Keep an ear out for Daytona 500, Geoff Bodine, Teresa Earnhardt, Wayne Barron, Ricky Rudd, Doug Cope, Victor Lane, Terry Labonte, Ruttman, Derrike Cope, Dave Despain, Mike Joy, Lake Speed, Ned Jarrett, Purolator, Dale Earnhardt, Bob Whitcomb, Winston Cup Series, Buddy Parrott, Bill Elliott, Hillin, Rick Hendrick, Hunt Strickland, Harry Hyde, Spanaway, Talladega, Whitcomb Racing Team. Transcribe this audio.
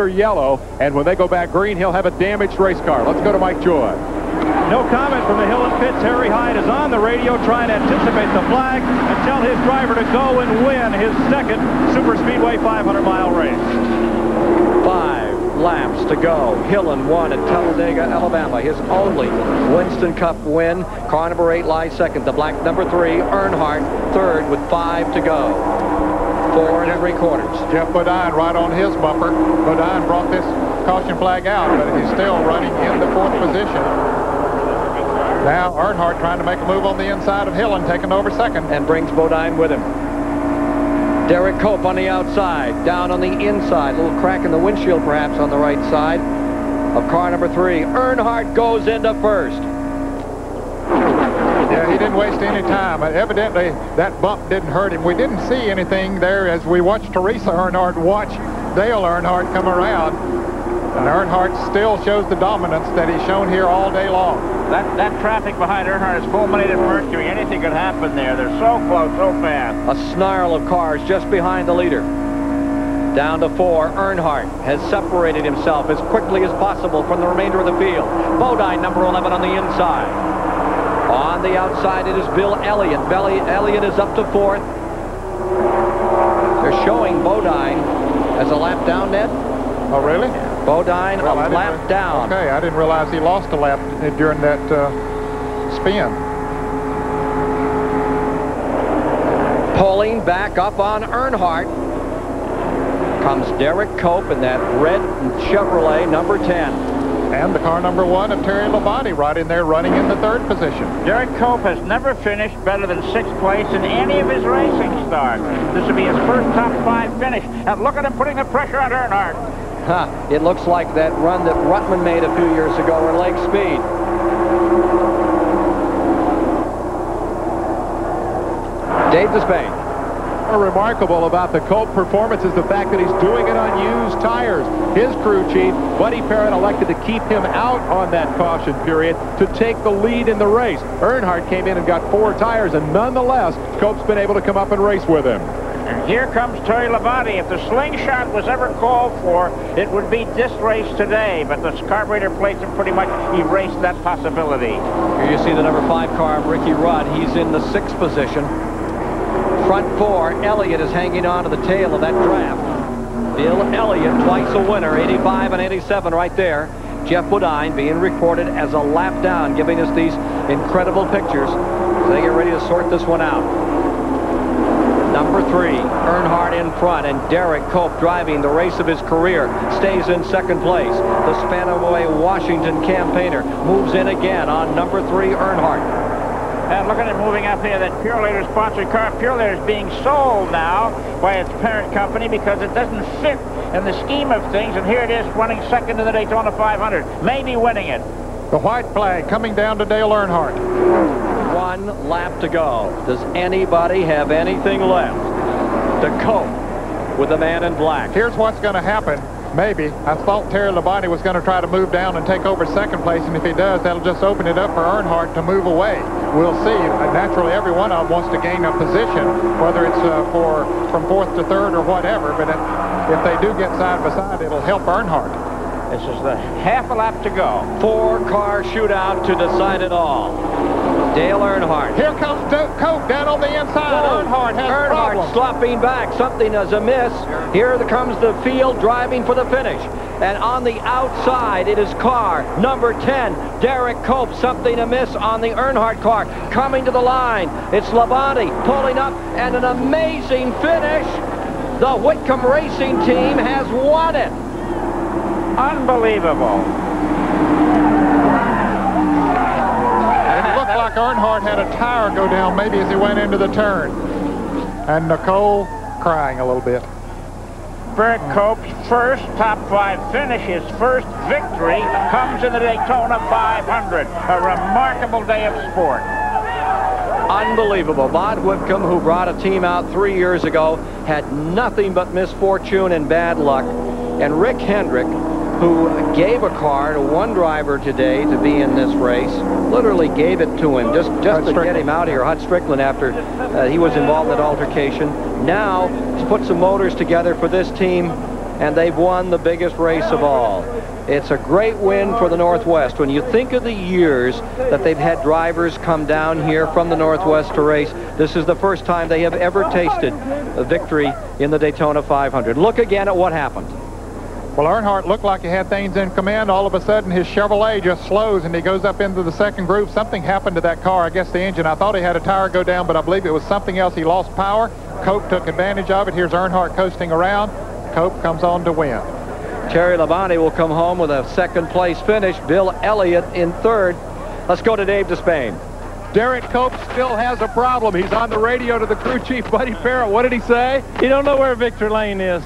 after yellow, and when they go back green, he'll have a damaged race car. Let's go to Mike Joy. No comment from the Hillin pits. Harry Hyde is on the radio trying to anticipate the flag and tell his driver to go and win his second Super Speedway 500-mile race. 5 laps to go. Hillin won at Talladega, Alabama, his only Winston Cup win. Car number 8 lies second. The black number 3, Earnhardt, third with 5 to go. 4 3/4. Geoff Bodine right on his bumper. Bodine brought this caution flag out, but he's still running in the 4th position. Now Earnhardt trying to make a move on the inside of Hillin, taking over second. And brings Bodine with him. Derrike Cope on the outside, down on the inside. Little crack in the windshield perhaps on the right side of car number 3. Earnhardt goes into first. Yeah, he didn't waste any time. Evidently, that bump didn't hurt him. We didn't see anything there as we watched Teresa Earnhardt watch Dale Earnhardt come around. And Earnhardt still shows the dominance that he's shown here all day long. That traffic behind Earnhardt is fulminated mercury. Anything could happen there. They're so close, so fast. A snarl of cars just behind the leader. Down to 4, Earnhardt has separated himself as quickly as possible from the remainder of the field. Bodine, number 11, on the inside. On the outside, it is Bill Elliott. Elliott is up to 4th. They're showing Bodine as a lap down, Ned. Oh, really? Bodine a lap down. Okay, I didn't realize he lost a lap during that spin. Pulling back up on Earnhardt comes Derrike Cope in that red Chevrolet number 10. And the car number 1 of Terry Labonte right in there running in the 3rd position. Derrike Cope has never finished better than 6th place in any of his racing starts. This will be his first top 5 finish. And look at him putting the pressure on Earnhardt. Huh. It looks like that run that Ruttman made a few years ago in Lake Speed. Dave Despain. Remarkable about the Cope performance is the fact that he's doing it on used tires. His crew chief, Buddy Parrott, elected to keep him out on that caution period to take the lead in the race. Earnhardt came in and got 4 tires, and nonetheless, Cope's been able to come up and race with him. And here comes Terry Labonte. If the slingshot was ever called for, it would be this race today, but the carburetor plates have pretty much erased that possibility. Here you see the number 5 car of Ricky Rudd. He's in the 6th position. Front 4, Elliott is hanging on to the tail of that draft. Bill Elliott, twice a winner, 85 and 87 right there. Geoff Bodine being reported as a lap down, giving us these incredible pictures as they get ready to sort this one out. Number 3, Earnhardt in front, and Derrike Cope driving the race of his career, stays in 2nd place. The Spanaway Washington campaigner moves in again on number 3, Earnhardt. And look at it moving up here, that Purolator sponsored car. Purolator is being sold now by its parent company because it doesn't fit in the scheme of things. And here it is running 2nd in the Daytona 500, maybe winning it. The white flag coming down to Dale Earnhardt. 1 lap to go. Does anybody have anything left to cope with the man in black? Here's what's going to happen. Maybe. I thought Terry Labonte was going to try to move down and take over 2nd place, and if he does, that'll just open it up for Earnhardt to move away. We'll see. Naturally, every one of them wants to gain a position, whether it's from 4th to 3rd or whatever, but if they do get side by side, it'll help Earnhardt. This is the half a lap to go. 4-car shootout to decide it all. Dale Earnhardt. Here comes Doug Cope down on the inside. Whoa. Earnhardt has a problem. Slopping back. Something is amiss. Here comes the field driving for the finish. And on the outside, it is car number 10, Derrike Cope. Something amiss on the Earnhardt car. Coming to the line, it's Labonte pulling up, and an amazing finish. The Whitcomb Racing Team has won it. Unbelievable. Earnhardt had a tire go down maybe as he went into the turn. And Nicole crying a little bit. Derrike Cope's first top 5 finish, his first victory, comes in the Daytona 500. A remarkable day of sport. Unbelievable. Bob Whitcomb, who brought a team out 3 years ago, had nothing but misfortune and bad luck. And Rick Hendrick, who gave a car to one driver today to be in this race, literally gave it to him just to get him out of here. Hunt Strickland, after he was involved in that altercation. Now, he's put some motors together for this team and they've won the biggest race of all. It's a great win for the Northwest. When you think of the years that they've had drivers come down here from the Northwest to race, this is the first time they have ever tasted a victory in the Daytona 500. Look again at what happened. Well, Earnhardt looked like he had things in command. All of a sudden, his Chevrolet just slows, and he goes up into the second groove. Something happened to that car. I guess the engine. I thought he had a tire go down, but I believe it was something else. He lost power. Cope took advantage of it. Here's Earnhardt coasting around. Cope comes on to win. Terry Labonte will come home with a second-place finish. Bill Elliott in third. Let's go to Dave Despain. Derrike Cope still has a problem. He's on the radio to the crew chief, Buddy Parrott. What did he say? He don't know where Victor Lane is.